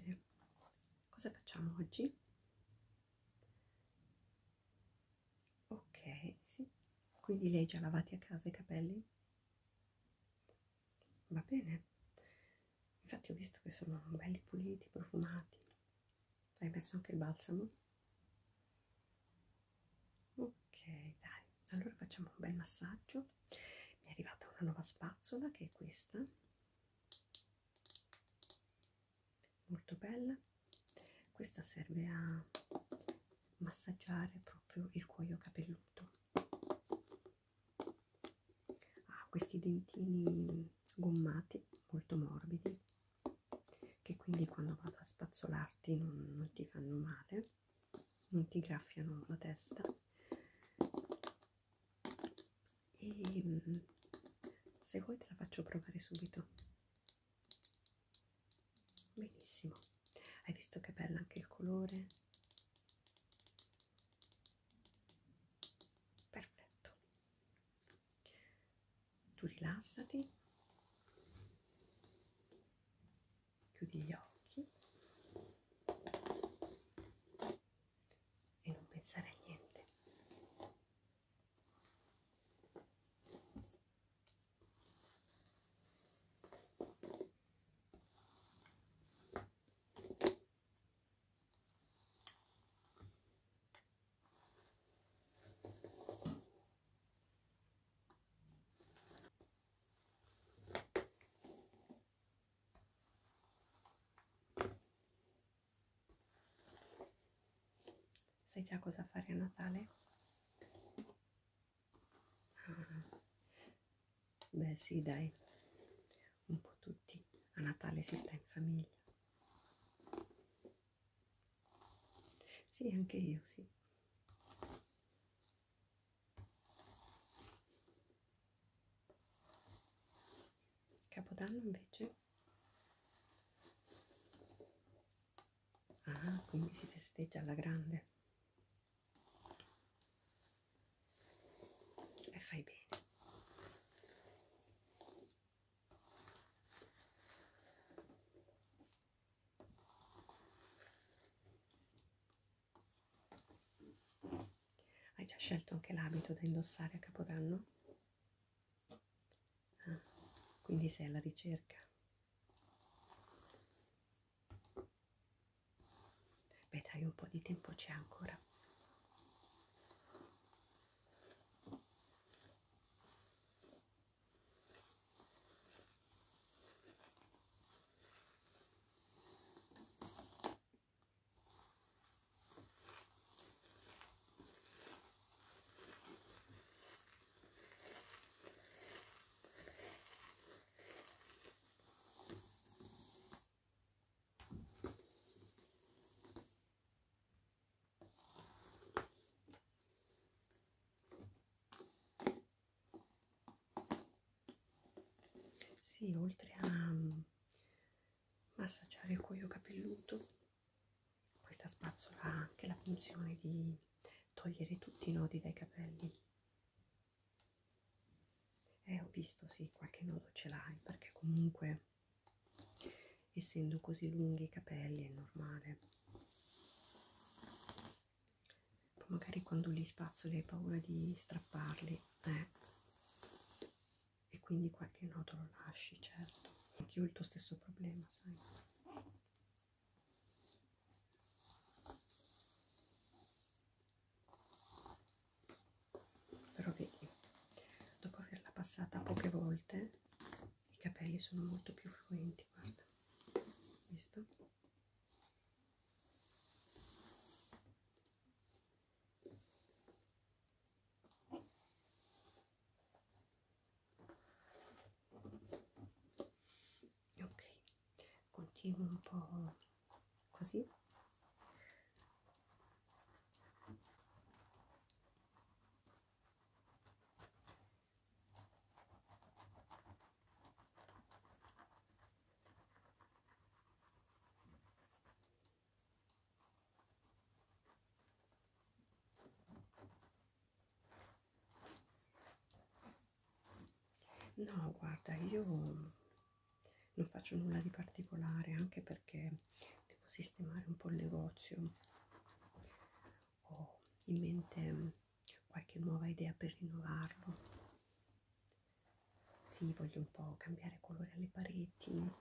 vedere cosa facciamo oggi. Ok, sì. Quindi lei già lavati a casa i capelli? Va bene. Infatti ho visto che sono belli puliti, profumati. Hai messo anche il balsamo? Ok, dai. Allora facciamo un bel massaggio. Mi è arrivata una nuova spazzola che è questa. Molto bella. Questa serve a massaggiare proprio il cuoio capelluto. Ha questi dentini gommati, molto morbidi, che quindi quando vado a spazzolarti non ti fanno male, non ti graffiano la testa. E se vuoi te la faccio provare subito. Benissimo, hai visto che bello anche il colore? Perfetto. Tu rilassati, chiudi gli occhi e non pensare a niente. Sai già cosa fare a Natale? Ah, beh sì, dai, un po' tutti. A Natale si sta in famiglia. Sì, anche io, sì. Capodanno invece? Ah, quindi si festeggia alla grande. Fai bene. Hai già scelto anche l'abito da indossare a Capodanno? Ah, quindi sei alla ricerca. Beh, dai, un po' di tempo c'è ancora. Sì, oltre a massaggiare il cuoio capelluto, questa spazzola ha anche la funzione di togliere tutti i nodi dai capelli. Ho visto, sì, qualche nodo ce l'hai, perché comunque, essendo così lunghi i capelli, è normale. Poi magari quando li spazzoli hai paura di strapparli, Quindi qualche nodo lo lasci, certo. Anch'io ho il tuo stesso problema, sai. Però vedi, dopo averla passata poche volte, i capelli sono molto più fluenti, guarda. Visto? Un po' così. No, guarda, io non faccio nulla di particolare, anche perché sistemare un po' il negozio, ho in mente qualche nuova idea per rinnovarlo. Sì, voglio un po' cambiare colore alle pareti,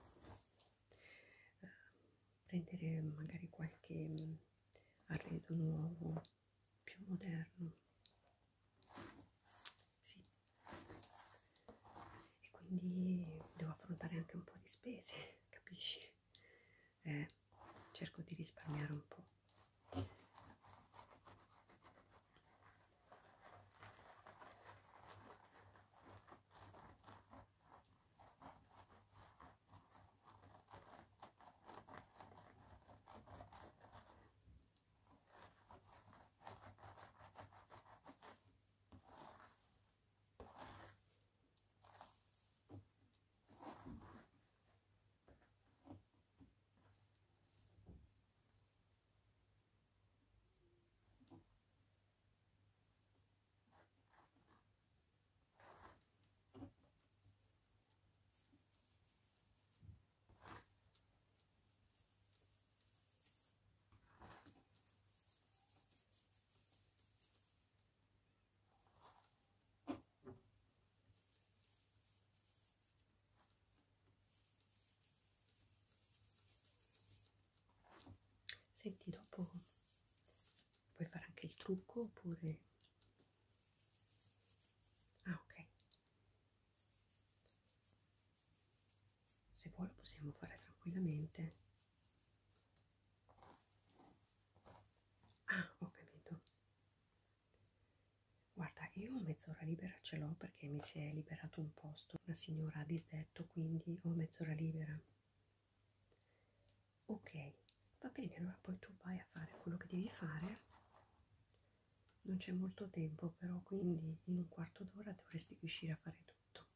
prendere magari qualche arredo nuovo, più moderno. Sì. E quindi devo affrontare anche un po' di spese, capisci? Cerco di risparmiare un po'. Senti, dopo puoi fare anche il trucco oppure... Ah, ok. Se vuoi lo possiamo fare tranquillamente. Ah, ho capito. Guarda, io mezz'ora libera ce l'ho perché mi si è liberato un posto. Una signora ha disdetto, quindi ho mezz'ora libera. Ok. Va bene, allora poi tu vai a fare quello che devi fare, non c'è molto tempo però, quindi in un quarto d'ora dovresti riuscire a fare tutto.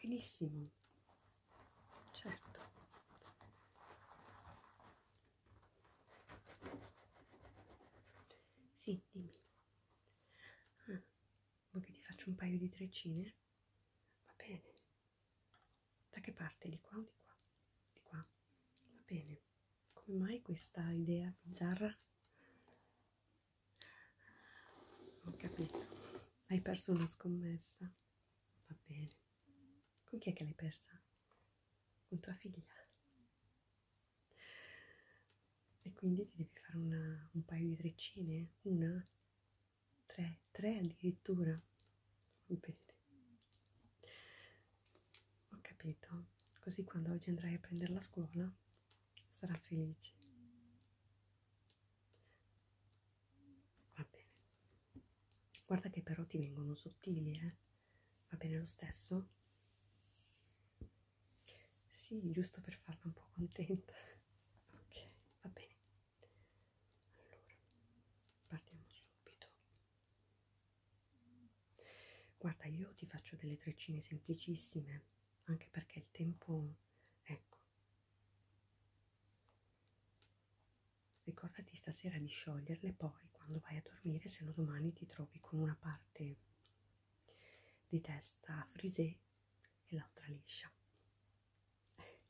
Benissimo, certo. Sì, dimmi. Ah, vuoi che ti faccio un paio di treccine? Va bene. Da che parte? Di qua o di qua? Bene, come mai questa idea bizzarra? Ho capito, hai perso una scommessa. Va bene. Con chi è che l'hai persa? Con tua figlia. E quindi ti devi fare un paio di treccine? Una? Tre? Tre addirittura? Va bene. Ho capito. Così quando oggi andrai a prenderla a scuola sarà felice. Va bene. Guarda che però ti vengono sottili, eh? Va bene lo stesso? Sì, giusto per farla un po' contenta. Ok, va bene. Allora, partiamo subito. Guarda, io ti faccio delle treccine semplicissime, anche perché il tempo... Ricordati stasera di scioglierle, poi quando vai a dormire, se no domani ti trovi con una parte di testa frisé e l'altra liscia.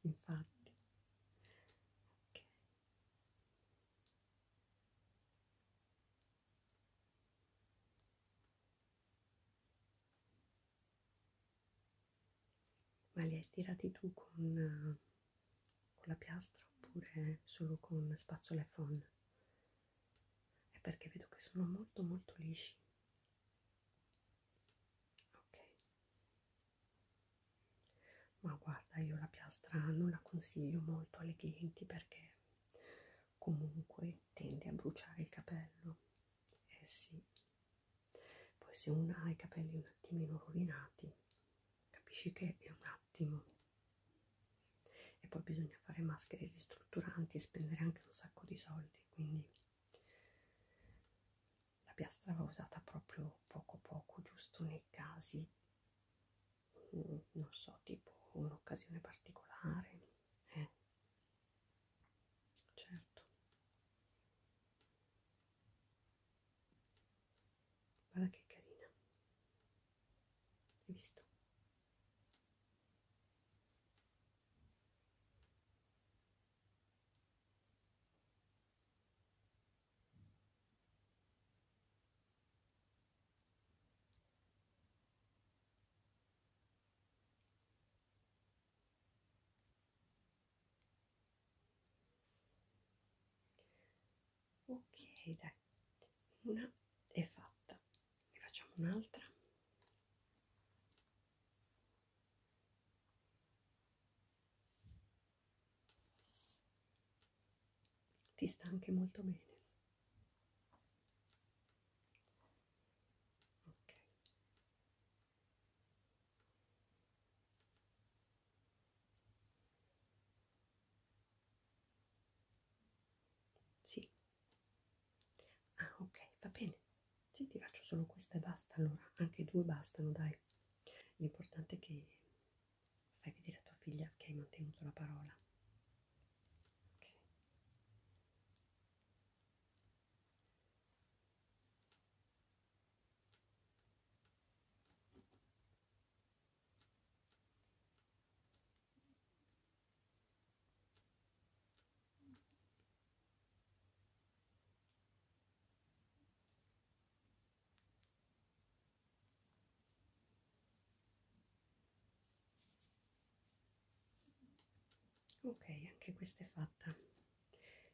Infatti. Okay. Ma li hai stirati tu con la piastra? Oppure solo con spazzola e phon? È perché vedo che sono molto molto lisci. Ok. Ma guarda, io la piastra non la consiglio molto alle clienti perché comunque tende a bruciare il capello. Eh sì. Poi se uno ha i capelli un attimino rovinati, capisci che è un attimo. E poi bisogna fare maschere ristrutturanti e spendere anche un sacco di soldi, quindi la piastra va usata proprio poco poco, giusto nei casi, non so, tipo un'occasione particolare, certo. Guarda che carina, hai visto? Ok, dai, una è fatta, ne facciamo un'altra. Ti sta anche molto bene. Ti faccio solo questa e basta, allora anche due bastano, dai. L'importante è che fai vedere a tua figlia che hai mantenuto la parola. Okay. Ok, anche questa è fatta.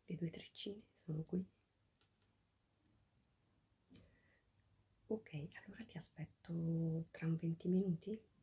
Le due treccine sono qui. Ok, allora ti aspetto tra un 20 minuti.